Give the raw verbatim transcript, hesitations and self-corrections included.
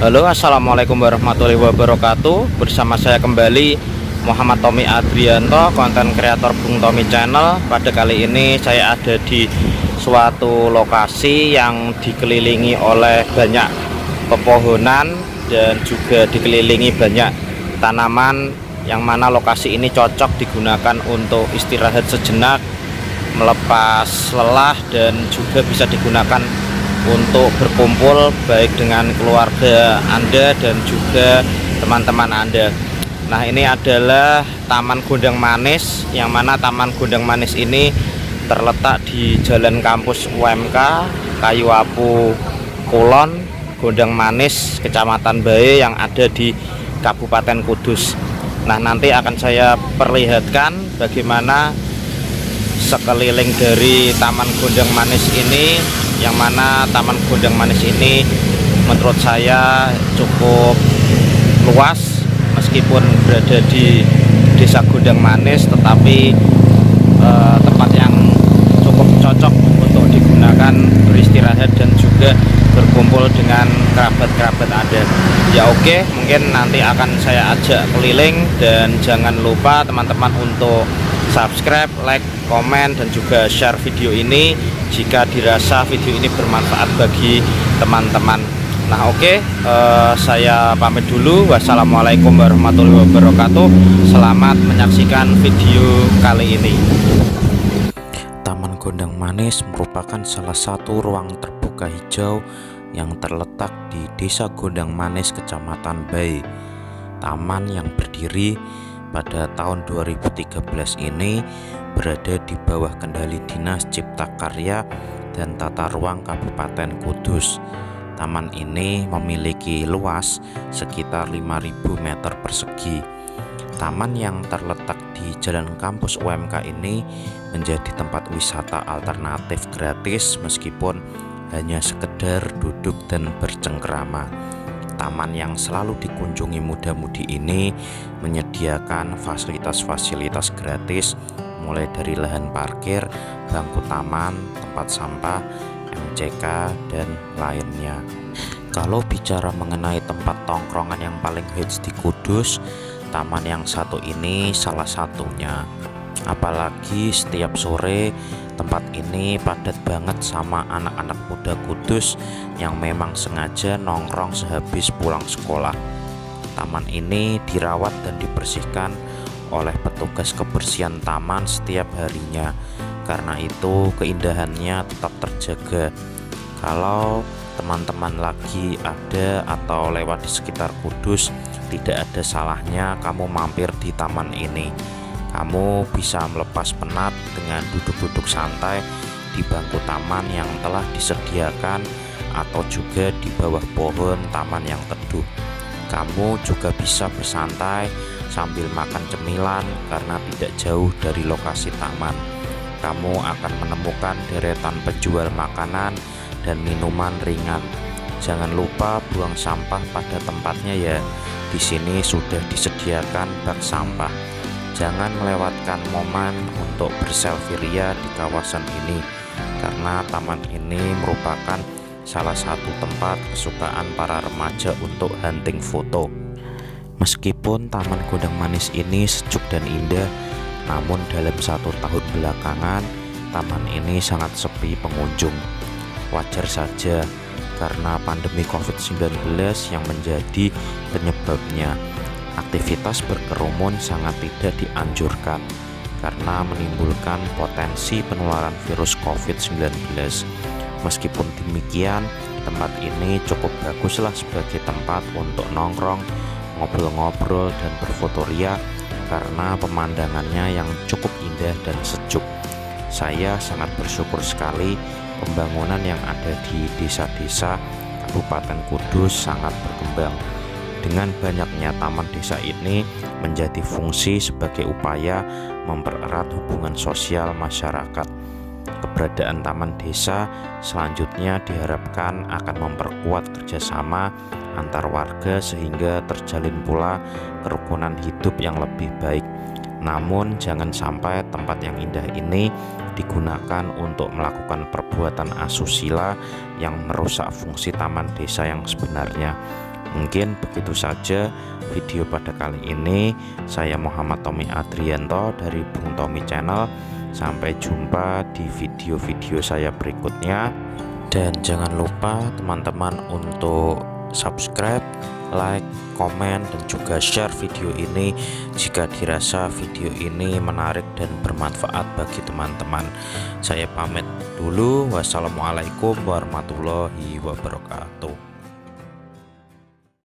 Halo, assalamualaikum warahmatullahi wabarakatuh. Bersama saya kembali Muhammad Tommy Adrianto, konten kreator Bung Tommy Channel. Pada kali ini saya ada di suatu lokasi yang dikelilingi oleh banyak pepohonan dan juga dikelilingi banyak tanaman, yang mana lokasi ini cocok digunakan untuk istirahat sejenak, melepas lelah, dan juga bisa digunakan untuk berkumpul baik dengan keluarga Anda dan juga teman-teman Anda. Nah, ini adalah Taman Gondangmanis, yang mana Taman Gondangmanis ini terletak di Jalan Kampus U M K, Kayu Apu Kulon, Gondangmanis, Kecamatan Bae, yang ada di Kabupaten Kudus. Nah, nanti akan saya perlihatkan bagaimana sekeliling dari Taman Gondangmanis ini, yang mana Taman Gondangmanis ini menurut saya cukup luas. Meskipun berada di Desa Gondangmanis, tetapi eh, tempat yang cukup cocok untuk digunakan beristirahat dan juga berkumpul dengan kerabat-kerabat Anda. Ya oke, mungkin nanti akan saya ajak keliling, dan jangan lupa teman-teman untuk subscribe, like, komen, dan juga share video ini jika dirasa video ini bermanfaat bagi teman-teman. Nah oke, eh, saya pamit dulu. Wassalamualaikum warahmatullahi wabarakatuh. Selamat menyaksikan video kali ini. Taman Gondangmanis merupakan salah satu ruang terbuka hijau yang terletak di Desa Gondangmanis, Kecamatan Bae. Taman yang berdiri pada tahun dua ribu tiga belas ini berada di bawah kendali Dinas Cipta Karya dan Tata Ruang Kabupaten Kudus. Taman ini memiliki luas sekitar lima ribu meter persegi. Taman yang terletak di Jalan Kampus U M K ini menjadi tempat wisata alternatif gratis, meskipun hanya sekedar duduk dan bercengkrama. Taman yang selalu dikunjungi muda-mudi ini menyediakan fasilitas-fasilitas gratis, mulai dari lahan parkir, bangku taman, tempat sampah, M C K, dan lainnya. Kalau bicara mengenai tempat tongkrongan yang paling hits di Kudus, taman yang satu ini salah satunya. Apalagi setiap sore tempat ini padat banget sama anak-anak muda Kudus yang memang sengaja nongkrong sehabis pulang sekolah. Taman ini dirawat dan dibersihkan oleh petugas kebersihan taman setiap harinya. Karena itu keindahannya tetap terjaga. Kalau teman-teman lagi ada atau lewat di sekitar Kudus, tidak ada salahnya kamu mampir di taman ini. Kamu bisa melepas penat dengan duduk-duduk santai di bangku taman yang telah disediakan, atau juga di bawah pohon taman yang teduh. Kamu juga bisa bersantai sambil makan cemilan karena tidak jauh dari lokasi taman. Kamu akan menemukan deretan penjual makanan dan minuman ringan. Jangan lupa buang sampah pada tempatnya ya. Di sini sudah disediakan bak sampah. Jangan melewatkan momen untuk berselfie-ria di kawasan ini, karena taman ini merupakan salah satu tempat kesukaan para remaja untuk hunting foto. Meskipun Taman Gondangmanis ini sejuk dan indah, namun dalam satu tahun belakangan taman ini sangat sepi pengunjung. Wajar saja karena pandemi COVID sembilan belas yang menjadi penyebabnya. Aktivitas berkerumun sangat tidak dianjurkan karena menimbulkan potensi penularan virus COVID sembilan belas. Meskipun demikian, tempat ini cukup baguslah sebagai tempat untuk nongkrong, ngobrol-ngobrol, dan berfotoria karena pemandangannya yang cukup indah dan sejuk. Saya sangat bersyukur sekali pembangunan yang ada di desa-desa Kabupaten Kudus sangat berkembang. Dengan banyaknya taman desa ini menjadi fungsi sebagai upaya mempererat hubungan sosial masyarakat. Keberadaan taman desa selanjutnya diharapkan akan memperkuat kerjasama antar warga sehingga terjalin pula kerukunan hidup yang lebih baik. Namun jangan sampai tempat yang indah ini digunakan untuk melakukan perbuatan asusila yang merusak fungsi taman desa yang sebenarnya. Mungkin begitu saja video pada kali ini. Saya Muhammad Tommy Adrianto dari Bung Tommy Channel. Sampai jumpa di video-video saya berikutnya. Dan jangan lupa teman-teman untuk subscribe, like, komen, dan juga share video ini jika dirasa video ini menarik dan bermanfaat bagi teman-teman. Saya pamit dulu. Wassalamualaikum warahmatullahi wabarakatuh.